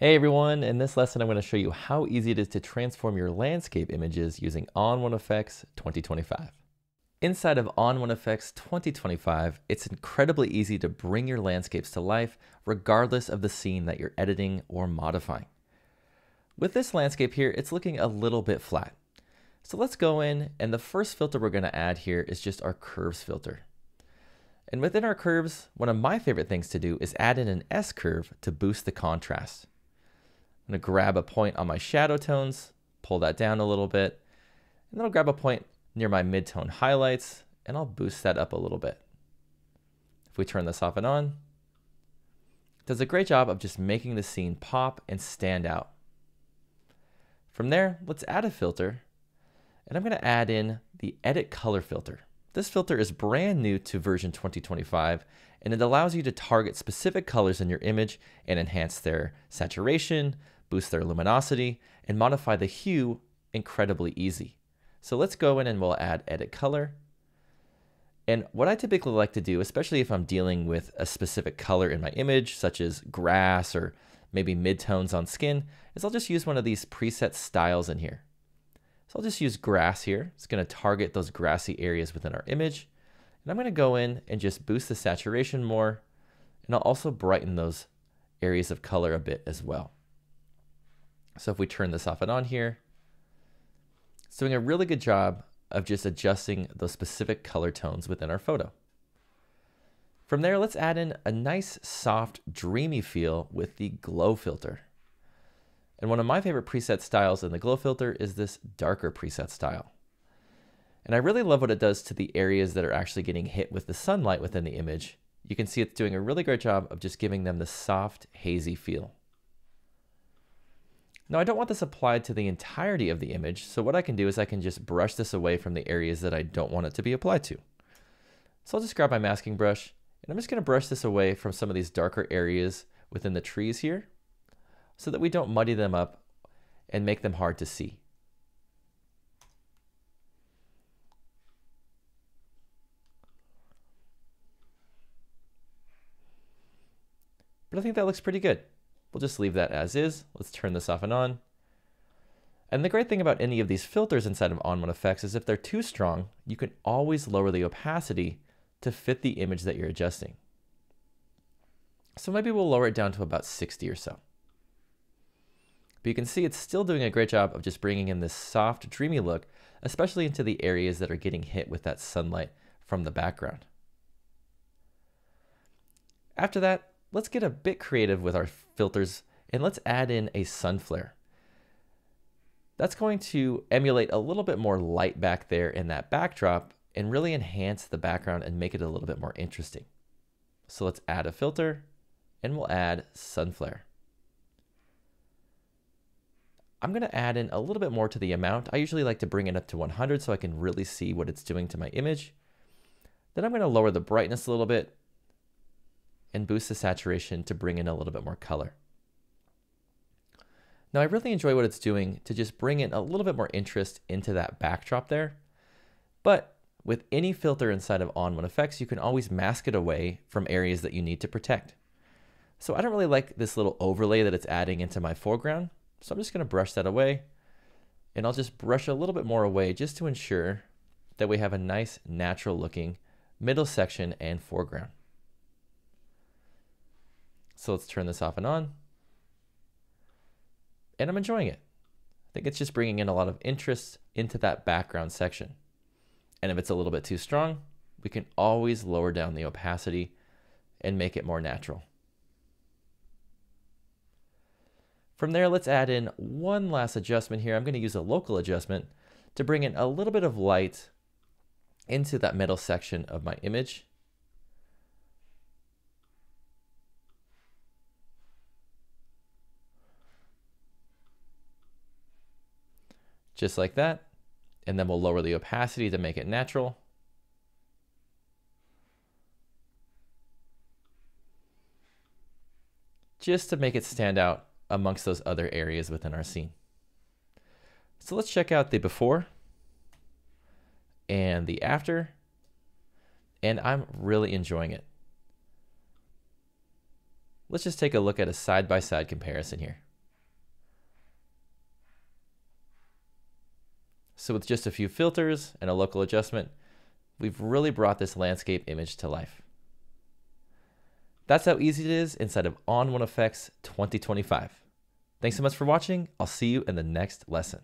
Hey everyone, in this lesson I'm going to show you how easy it is to transform your landscape images using ON1 Effects 2025. Inside of ON1 Effects 2025, it's incredibly easy to bring your landscapes to life regardless of the scene that you're editing or modifying. With this landscape here, it's looking a little bit flat. So let's go in, and the first filter we're going to add here is just our Curves filter. And within our curves, one of my favorite things to do is add in an S-curve to boost the contrast. I'm going to grab a point on my shadow tones, pull that down a little bit, and then I'll grab a point near my mid-tone highlights, and I'll boost that up a little bit. If we turn this off and on, it does a great job of just making the scene pop and stand out. From there, let's add a filter, and I'm going to add in the Edit Color filter. This filter is brand new to version 2025, and it allows you to target specific colors in your image and enhance their saturation, boost their luminosity, and modify the hue incredibly easy. So let's go in and we'll add Edit Color. And what I typically like to do, especially if I'm dealing with a specific color in my image, such as grass or maybe midtones on skin, is I'll just use one of these preset styles in here. So I'll just use grass here. It's going to target those grassy areas within our image. And I'm going to go in and just boost the saturation more. And I'll also brighten those areas of color a bit as well. So if we turn this off and on here, it's doing a really good job of just adjusting those specific color tones within our photo. From there, let's add in a nice, soft, dreamy feel with the glow filter. And one of my favorite preset styles in the glow filter is this darker preset style. And I really love what it does to the areas that are actually getting hit with the sunlight within the image. You can see it's doing a really great job of just giving them the soft, hazy feel. Now I don't want this applied to the entirety of the image, so what I can do is I can just brush this away from the areas that I don't want it to be applied to. So I'll just grab my masking brush, and I'm just going to brush this away from some of these darker areas within the trees here, so that we don't muddy them up and make them hard to see. But I think that looks pretty good. We'll just leave that as is. Let's turn this off and on. And the great thing about any of these filters inside of ON1 Effects is if they're too strong, you can always lower the opacity to fit the image that you're adjusting. So maybe we'll lower it down to about 60 or so. But you can see it's still doing a great job of just bringing in this soft, dreamy look, especially into the areas that are getting hit with that sunlight from the background. After that, let's get a bit creative with our filters and let's add in a sun flare. That's going to emulate a little bit more light back there in that backdrop and really enhance the background and make it a little bit more interesting. So let's add a filter and we'll add sun flare. I'm going to add in a little bit more to the amount. I usually like to bring it up to 100 so I can really see what it's doing to my image. Then I'm going to lower the brightness a little bit and boost the saturation to bring in a little bit more color. Now I really enjoy what it's doing to just bring in a little bit more interest into that backdrop there. But with any filter inside of ON1 Effects, you can always mask it away from areas that you need to protect. So I don't really like this little overlay that it's adding into my foreground. So I'm just going to brush that away, and I'll just brush a little bit more away just to ensure that we have a nice natural looking middle section and foreground. So let's turn this off and on, and I'm enjoying it. I think it's just bringing in a lot of interest into that background section. And if it's a little bit too strong, we can always lower down the opacity and make it more natural. From there, let's add in one last adjustment here. I'm going to use a local adjustment to bring in a little bit of light into that middle section of my image. Just like that. And then we'll lower the opacity to make it natural. Just to make it stand out amongst those other areas within our scene. So let's check out the before and the after, and I'm really enjoying it. Let's just take a look at a side-by-side comparison here. So with just a few filters and a local adjustment, we've really brought this landscape image to life. That's how easy it is inside of ON1 Effects 2025. Thanks so much for watching. I'll see you in the next lesson.